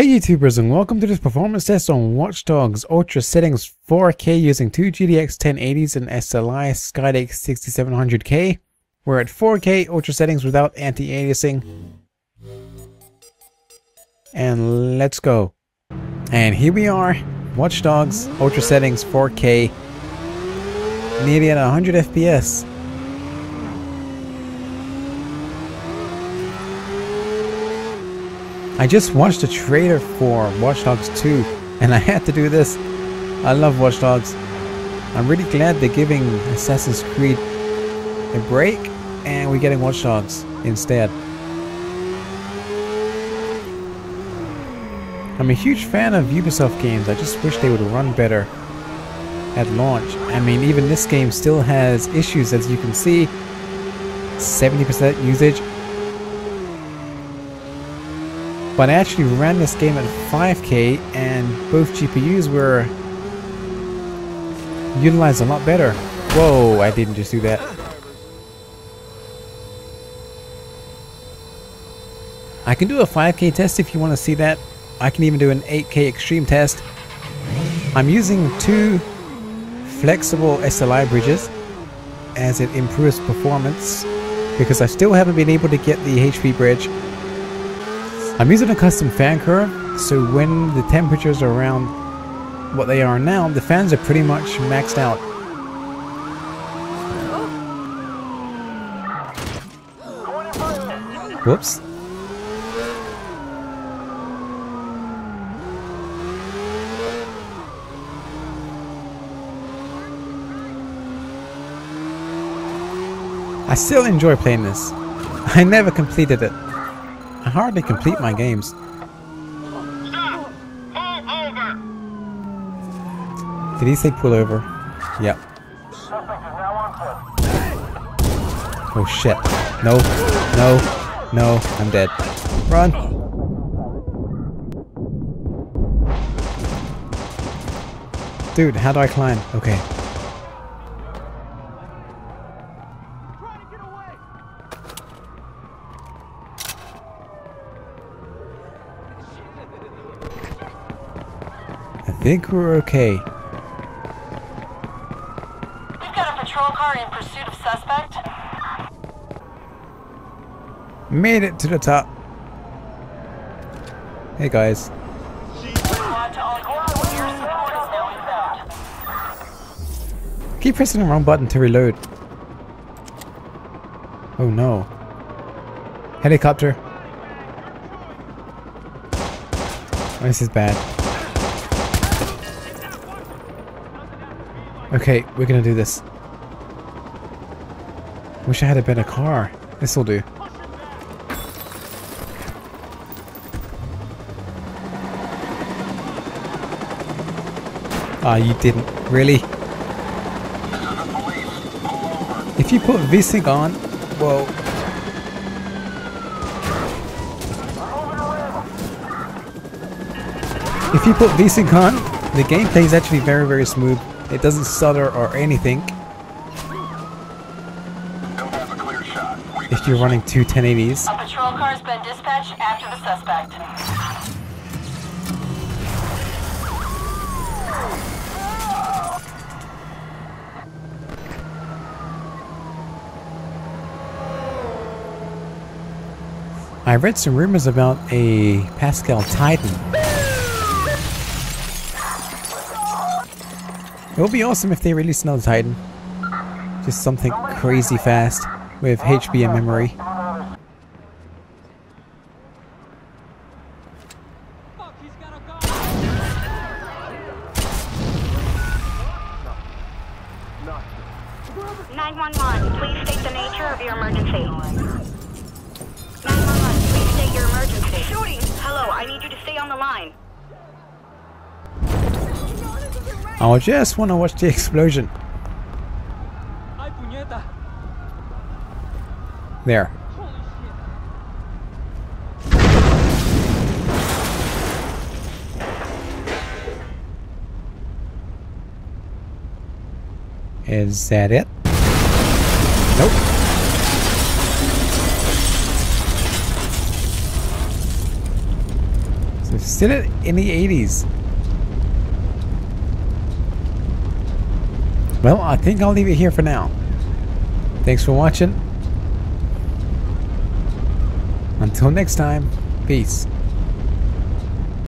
Hey YouTubers, and welcome to this performance test on Watch Dogs Ultra Settings 4K using two GTX 1080s and SLI Skylake 6700K. We're at 4K Ultra Settings without anti-aliasing. And let's go. And here we are, Watch Dogs Ultra Settings 4K, nearly at 100 FPS. I just watched a trailer for Watch Dogs 2 and I had to do this. I love Watch Dogs. I'm really glad they're giving Assassin's Creed a break and we're getting Watch Dogs instead. I'm a huge fan of Ubisoft games. I just wish they would run better at launch. I mean, even this game still has issues, as you can see. 70% usage. But I actually ran this game at 5K and both GPUs were utilized a lot better. Whoa, I didn't just do that. I can do a 5K test if you want to see that. I can even do an 8K extreme test. I'm using two flexible SLI bridges as it improves performance, because I still haven't been able to get the HB bridge. I'm using a custom fan curve, so when the temperatures are around what they are now, the fans are pretty much maxed out. Whoops. I still enjoy playing this. I never completed it. I hardly complete my games. Stop! Pull over! Did he say pull over? Yep. Oh shit. No. No. No. I'm dead. Run! Dude, how do I climb? Okay. I think we're okay. We've got a patrol car in pursuit of suspect. Made it to the top. Hey guys. Keep pressing the wrong button to reload. Oh no. Helicopter. Oh, this is bad. Okay, we're gonna do this. Wish I had a better car. This'll do. Ah, you didn't. Really? If you put VSync on... Whoa. If you put VSync on, the gameplay is actually very, very smooth. It doesn't stutter or anything. If you're running two 1080s. A patrol car has been dispatched after the suspect. I read some rumors about a Pascal Titan. It would be awesome if they released another Titan. Just something crazy fast with HBM memory. Please state your emergency. Shooting! Hello, I need you to stay on the line. I just want to watch the explosion. There. Is that it? Nope. Is this Still in the 80s. Well, I think I'll leave it here for now. Thanks for watching. Until next time, peace.